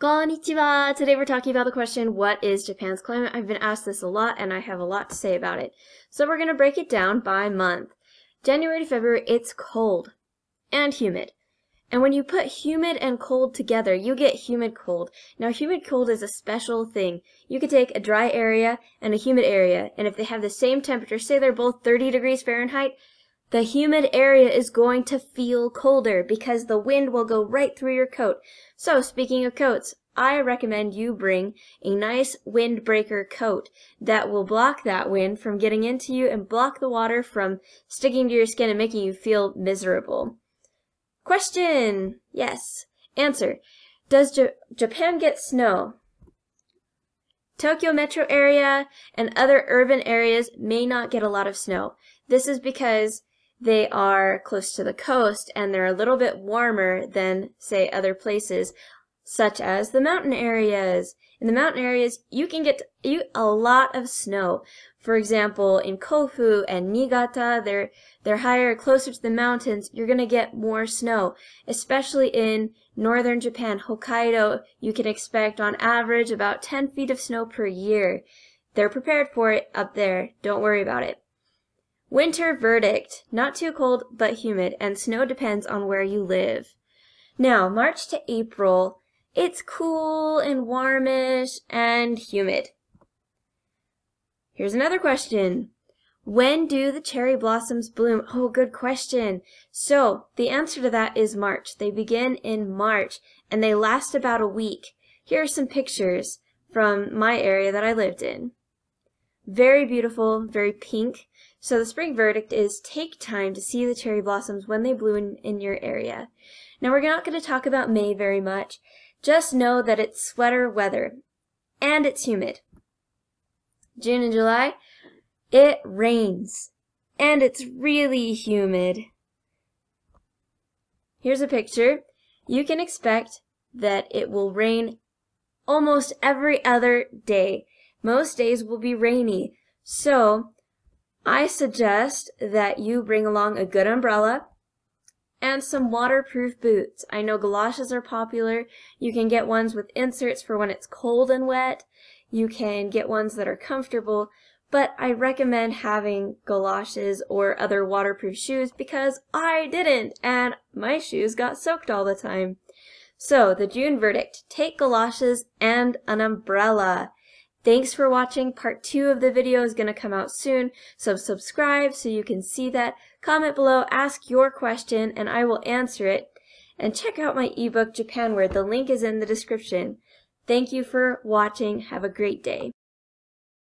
Konnichiwa! Today we're talking about the question, what is Japan's climate? I've been asked this a lot and I have a lot to say about it. So we're going to break it down by month. January to February, it's cold and humid. And when you put humid and cold together, you get humid cold. Now humid cold is a special thing. You could take a dry area and a humid area, and if they have the same temperature, say they're both 30 degrees Fahrenheit, the humid area is going to feel colder because the wind will go right through your coat. So speaking of coats, I recommend you bring a nice windbreaker coat that will block that wind from getting into you and block the water from sticking to your skin and making you feel miserable. Question! Yes. Answer. Does Japan get snow? Tokyo metro area and other urban areas may not get a lot of snow. This is because they are close to the coast and they're a little bit warmer than, say, other places, such as the mountain areas. In the mountain areas, you can get a lot of snow. For example, in Kofu and Niigata, they're higher, closer to the mountains, you're going to get more snow. Especially in northern Japan, Hokkaido, you can expect on average about 10 feet of snow per year. They're prepared for it up there. Don't worry about it. Winter verdict. Not too cold, but humid, and snow depends on where you live. Now, March to April, it's cool and warmish and humid. Here's another question. When do the cherry blossoms bloom? Oh, good question. So, the answer to that is March. They begin in March, and they last about a week. Here are some pictures from my area that I lived in. Very beautiful, very pink. So the spring verdict is take time to see the cherry blossoms when they bloom in your area. Now, we're not going to talk about May very much. Just know that it's sweater weather, and it's humid. June and July, it rains, and it's really humid. Here's a picture. You can expect that it will rain almost every other day. Most days will be rainy, so I suggest that you bring along a good umbrella and some waterproof boots. I know galoshes are popular. You can get ones with inserts for when it's cold and wet. You can get ones that are comfortable, but I recommend having galoshes or other waterproof shoes because I didn't, and my shoes got soaked all the time. So, the June verdict, take galoshes and an umbrella. Thanks for watching. Part 2 of the video is going to come out soon, so subscribe so you can see that. Comment below, ask your question, and I will answer it. And check out my ebook, Japanward. The link is in the description. Thank you for watching. Have a great day.